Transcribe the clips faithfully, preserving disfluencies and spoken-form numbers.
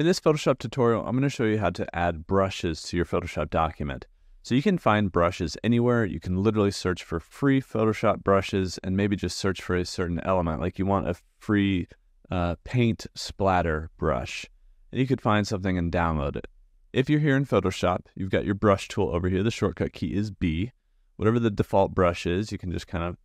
In this Photoshop tutorial, I'm going to show you how to add brushes to your Photoshop document. So you can find brushes anywhere. You can literally search for free Photoshop brushes and maybe just search for a certain element. Like you want a free uh, paint splatter brush. And you could find something and download it. If you're here in Photoshop, you've got your brush tool over here. The shortcut key is B. Whatever the default brush is, you can just kind of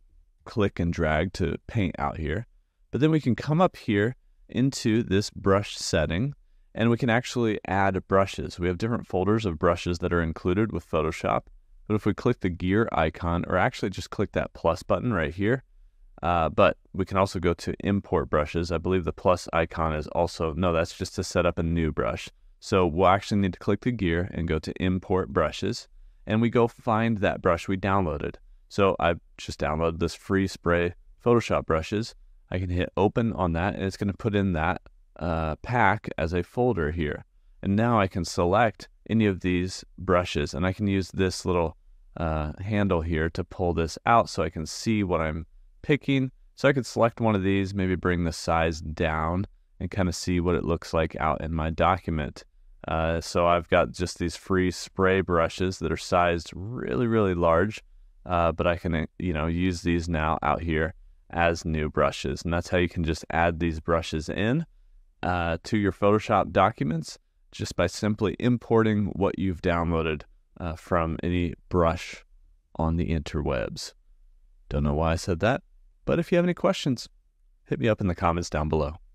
click and drag to paint out here. But then we can come up here into this brush setting. And we can actually add brushes. We have different folders of brushes that are included with Photoshop. But if we click the gear icon, or actually just click that plus button right here, uh, but we can also go to import brushes. I believe the plus icon is also, no, that's just to set up a new brush. So we'll actually need to click the gear and go to import brushes. And we go find that brush we downloaded. So I just downloaded this free spray Photoshop brushes. I can hit open on that, and it's going to put in that Uh, pack as a folder here. And now I can select any of these brushes, and I can use this little uh, handle here to pull this out so I can see what I'm picking. So I could select one of these, maybe bring the size down and kind of see what it looks like out in my document. Uh, so I've got just these free spray brushes that are sized really, really large, uh, but I can, you know, use these now out here as new brushes. And that's how you can just add these brushes in Uh, to your Photoshop documents, just by simply importing what you've downloaded uh, from any brush on the interwebs. Don't know why I said that, but if you have any questions, hit me up in the comments down below.